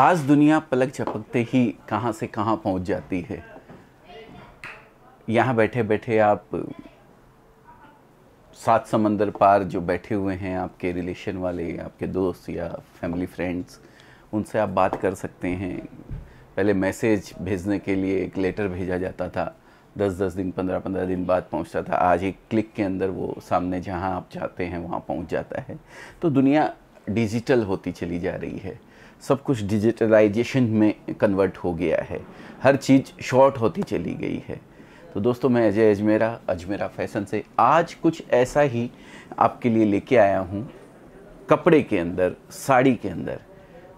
आज दुनिया पलक झपकते ही कहाँ से कहाँ पहुँच जाती है। यहाँ बैठे बैठे आप सात समंदर पार जो बैठे हुए हैं, आपके रिलेशन वाले, आपके दोस्त या फैमिली फ्रेंड्स, उनसे आप बात कर सकते हैं। पहले मैसेज भेजने के लिए एक लेटर भेजा जाता था, 10-10 दिन 15-15 दिन बाद पहुंचता था। आज एक क्लिक के अंदर वो सामने जहां आप चाहते हैं वहां पहुंच जाता है। तो दुनिया डिजिटल होती चली जा रही है, सब कुछ डिजिटलाइजेशन में कन्वर्ट हो गया है, हर चीज़ शॉर्ट होती चली गई है। तो दोस्तों, मैं अजय अजमेरा, अजमेरा फैशन से आज कुछ ऐसा ही आपके लिए लेके आया हूँ, कपड़े के अंदर, साड़ी के अंदर।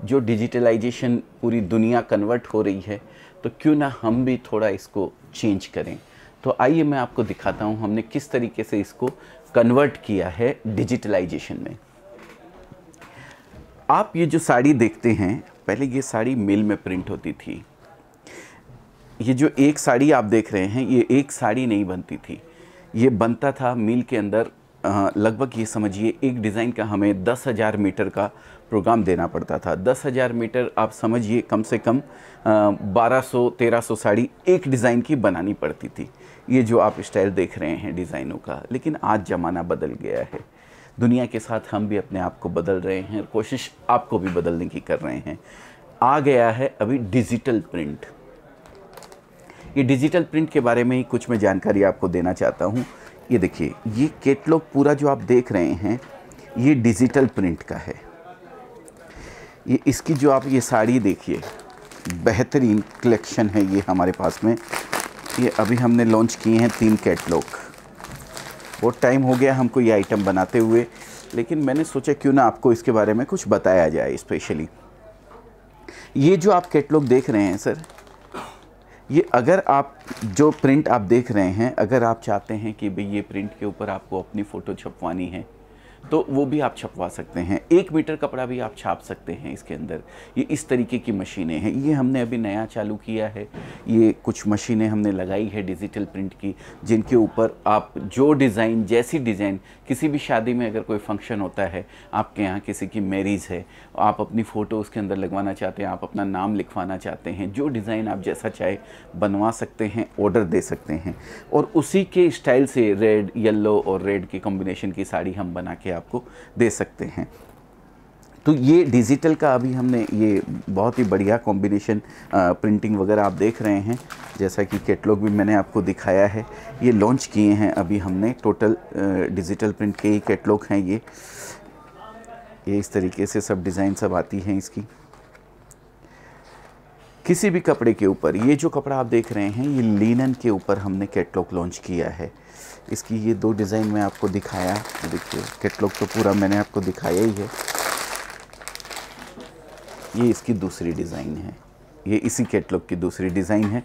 जो डिजिटलाइजेशन पूरी दुनिया कन्वर्ट हो रही है, तो क्यों ना हम भी थोड़ा इसको चेंज करें। तो आइए मैं आपको दिखाता हूँ हमने किस तरीके से इसको कन्वर्ट किया है डिजिटलाइजेशन में। आप ये जो साड़ी देखते हैं, पहले ये साड़ी मिल में प्रिंट होती थी। ये जो एक साड़ी आप देख रहे हैं, ये एक साड़ी नहीं बनती थी, ये बनता था मिल के अंदर। लगभग ये समझिए एक डिज़ाइन का हमें 10,000 मीटर का प्रोग्राम देना पड़ता था। 10,000 मीटर आप समझिए, कम से कम 1,200-1,300 साड़ी एक डिज़ाइन की बनानी पड़ती थी। ये जो आप स्टाइल देख रहे हैं डिज़ाइनों का। लेकिन आज ज़माना बदल गया है, दुनिया के साथ हम भी अपने आप को बदल रहे हैं और कोशिश आपको भी बदलने की कर रहे हैं। आ गया है अभी डिजिटल प्रिंट। ये डिजिटल प्रिंट के बारे में ही कुछ मैं जानकारी आपको देना चाहता हूँ। ये देखिए, ये कैटलॉग पूरा जो आप देख रहे हैं, ये डिजिटल प्रिंट का है। ये इसकी जो आप ये साड़ी देखिए, बेहतरीन कलेक्शन है ये हमारे पास में। ये अभी हमने लॉन्च किए हैं 3 कैटलॉग। बहुत टाइम हो गया हमको ये आइटम बनाते हुए, लेकिन मैंने सोचा क्यों ना आपको इसके बारे में कुछ बताया जाए स्पेशली। ये जो आप कैटलॉग देख रहे हैं सर, ये अगर आप जो प्रिंट आप देख रहे हैं, अगर आप चाहते हैं कि भाई ये प्रिंट के ऊपर आपको अपनी फ़ोटो छपवानी है, तो वो भी आप छपवा सकते हैं। 1 मीटर कपड़ा भी आप छाप सकते हैं इसके अंदर। ये इस तरीके की मशीनें हैं, ये हमने अभी नया चालू किया है। ये कुछ मशीनें हमने लगाई है डिजिटल प्रिंट की, जिनके ऊपर आप जो डिज़ाइन, जैसी डिज़ाइन, किसी भी शादी में अगर कोई फंक्शन होता है, आपके यहाँ किसी की मैरिज है, आप अपनी फ़ोटो उसके अंदर लगवाना चाहते हैं, आप अपना नाम लिखवाना चाहते हैं, जो डिज़ाइन आप जैसा चाहे बनवा सकते हैं, ऑर्डर दे सकते हैं। और उसी के स्टाइल से रेड, येलो और रेड के कॉम्बिनेशन की साड़ी हम बना के आपको दे सकते हैं। तो ये डिजिटल का अभी हमने ये बहुत ही बढ़िया कॉम्बिनेशन प्रिंटिंग वगैरह आप देख रहे हैं, जैसा कि कैटलॉग भी मैंने आपको दिखाया है। ये लॉन्च किए हैं अभी हमने, टोटल डिजिटल प्रिंट के ही कैटलॉग हैं ये इस तरीके से सब डिज़ाइन सब आती हैं इसकी। किसी भी कपड़े के ऊपर, ये जो कपड़ा आप देख रहे हैं, ये लिनन के ऊपर हमने कैटलॉग लॉन्च किया है। इसकी ये 2 डिज़ाइन मैं आपको दिखाया। देखिए कैटलॉग तो पूरा मैंने आपको दिखाया ही है। ये इसकी दूसरी डिज़ाइन है, ये इसी कैटलॉग की दूसरी डिज़ाइन है।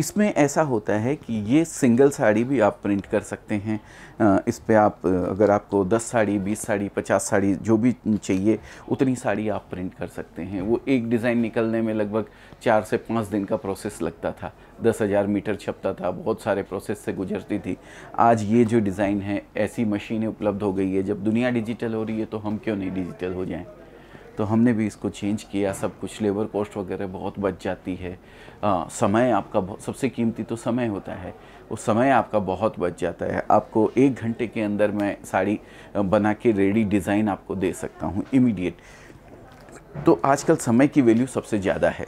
इसमें ऐसा होता है कि ये सिंगल साड़ी भी आप प्रिंट कर सकते हैं। इस पे आप, अगर आपको 10 साड़ी, 20 साड़ी, 50 साड़ी जो भी चाहिए, उतनी साड़ी आप प्रिंट कर सकते हैं। वो एक डिज़ाइन निकलने में लगभग 4 से 5 दिन का प्रोसेस लगता था। 10,000 मीटर छपता था, बहुत सारे प्रोसेस से गुजरती थी। आज ये जो डिज़ाइन है, ऐसी मशीनें उपलब्ध हो गई है। जब दुनिया डिजिटल हो रही है, तो हम क्यों नहीं डिजिटल हो जाएँ। तो हमने भी इसको चेंज किया सब कुछ। लेबर कॉस्ट वगैरह बहुत बच जाती है। समय आपका, सबसे कीमती तो समय होता है, वो समय आपका बहुत बच जाता है। आपको 1 घंटे के अंदर मैं साड़ी बना के रेडी डिज़ाइन आपको दे सकता हूँ इमीडिएट। तो आजकल समय की वैल्यू सबसे ज़्यादा है।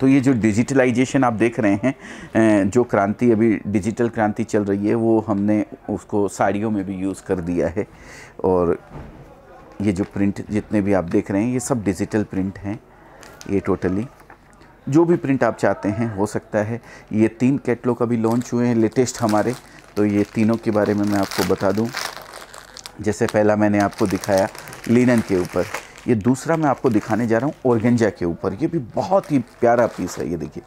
तो ये जो डिजिटलाइजेशन आप देख रहे हैं, जो क्रांति अभी डिजिटल क्रांति चल रही है, वो हमने उसको साड़ियों में भी यूज़ कर दिया है। और ये जो प्रिंट जितने भी आप देख रहे हैं, ये सब डिजिटल प्रिंट हैं। ये टोटली जो भी प्रिंट आप चाहते हैं हो सकता है। ये 3 कैटलॉग अभी लॉन्च हुए हैं लेटेस्ट हमारे। तो ये तीनों के बारे में मैं आपको बता दूं। जैसे पहला मैंने आपको दिखाया लिनन के ऊपर, ये दूसरा मैं आपको दिखाने जा रहा हूँ ऑर्गेंजा के ऊपर। ये भी बहुत ही प्यारा पीस है। ये देखिए,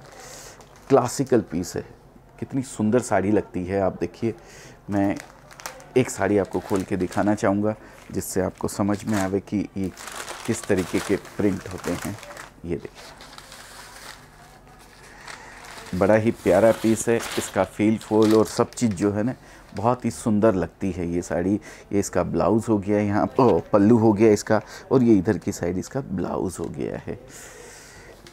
क्लासिकल पीस है, कितनी सुंदर साड़ी लगती है। आप देखिए, मैं एक साड़ी आपको खोल के दिखाना चाहूँगा, जिससे आपको समझ में आवे कि ये किस तरीके के प्रिंट होते हैं। ये देखिए, बड़ा ही प्यारा पीस है। इसका फील, फॉल और सब चीज़ जो है ना, बहुत ही सुंदर लगती है ये साड़ी। ये इसका ब्लाउज़ हो गया, यहाँ पल्लू हो गया इसका, और ये इधर की साइड इसका ब्लाउज़ हो गया है।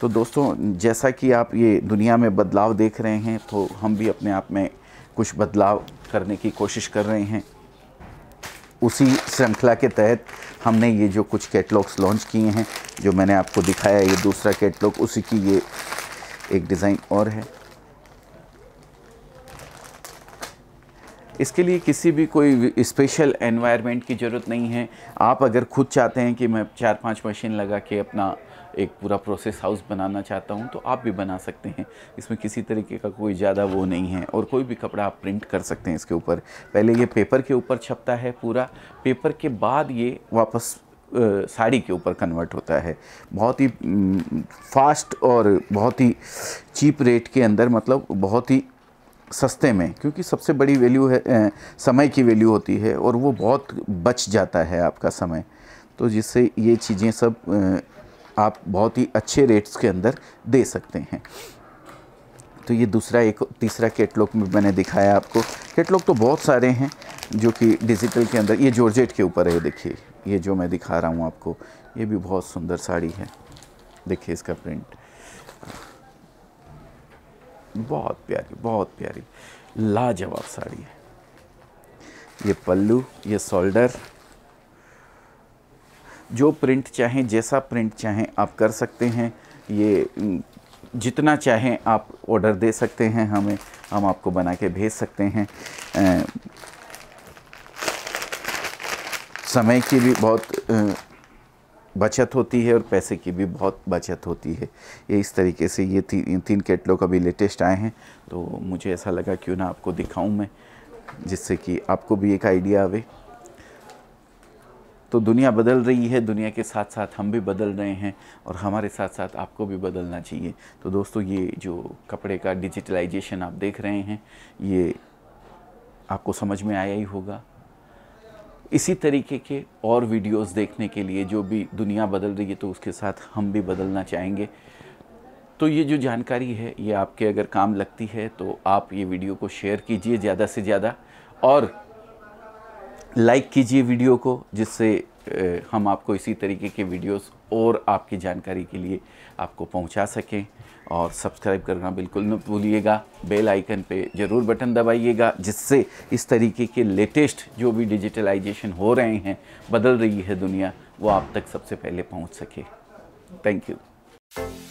तो दोस्तों, जैसा कि आप ये दुनिया में बदलाव देख रहे हैं, तो हम भी अपने आप में कुछ बदलाव करने की कोशिश कर रहे हैं। उसी श्रृंखला के तहत हमने ये जो कुछ कैटलॉग्स लॉन्च किए हैं, जो मैंने आपको दिखाया ये दूसरा कैटलॉग, उसी की ये एक डिज़ाइन और है। इसके लिए किसी भी कोई स्पेशल एनवायरनमेंट की ज़रूरत नहीं है। आप अगर खुद चाहते हैं कि मैं 4-5 मशीन लगा के अपना एक पूरा प्रोसेस हाउस बनाना चाहता हूं, तो आप भी बना सकते हैं। इसमें किसी तरीके का कोई ज़्यादा वो नहीं है, और कोई भी कपड़ा आप प्रिंट कर सकते हैं इसके ऊपर। पहले ये पेपर के ऊपर छपता है पूरा, पेपर के बाद ये वापस साड़ी के ऊपर कन्वर्ट होता है। बहुत ही फास्ट और बहुत ही चीप रेट के अंदर, मतलब बहुत ही सस्ते में, क्योंकि सबसे बड़ी वैल्यू है समय की वैल्यू होती है, और वो बहुत बच जाता है आपका समय। तो जिससे ये चीज़ें सब आप बहुत ही अच्छे रेट्स के अंदर दे सकते हैं। तो ये दूसरा एक तीसरा कैटलॉग में मैंने दिखाया आपको। कैटलॉग तो बहुत सारे हैं जो कि डिजिटल के अंदर, ये जॉर्जेट के ऊपर है। देखिए ये जो मैं दिखा रहा हूँ आपको, ये भी बहुत सुंदर साड़ी है। देखिए इसका प्रिंट बहुत प्यारी लाजवाब साड़ी है। ये पल्लू, ये शोल्डर, जो प्रिंट चाहें, जैसा प्रिंट चाहें आप कर सकते हैं। ये जितना चाहें आप ऑर्डर दे सकते हैं हमें, हम आपको बना के भेज सकते हैं। समय की भी बहुत बचत होती है और पैसे की भी बहुत बचत होती है। ये इस तरीके से ये तीन कैटलॉग अभी लेटेस्ट आए हैं, तो मुझे ऐसा लगा क्यों ना आपको दिखाऊं मैं, जिससे कि आपको भी एक आइडिया आवे। तो दुनिया बदल रही है, दुनिया के साथ साथ हम भी बदल रहे हैं, और हमारे साथ साथ आपको भी बदलना चाहिए। तो दोस्तों, ये जो कपड़े का डिजिटलाइजेशन आप देख रहे हैं, ये आपको समझ में आया ही होगा। इसी तरीके के और वीडियोस देखने के लिए, जो भी दुनिया बदल रही है तो उसके साथ हम भी बदलना चाहेंगे। तो ये जो जानकारी है, ये आपके अगर काम लगती है तो आप ये वीडियो को शेयर कीजिए ज़्यादा से ज़्यादा, और लाइक कीजिए वीडियो को, जिससे हम आपको इसी तरीके के वीडियोस और आपकी जानकारी के लिए आपको पहुंचा सकें। और सब्सक्राइब करना बिल्कुल न भूलिएगा, बेल आइकन पे ज़रूर बटन दबाइएगा, जिससे इस तरीके के लेटेस्ट जो भी डिजिटलाइजेशन हो रहे हैं, बदल रही है दुनिया, वो आप तक सबसे पहले पहुंच सके। Thank you.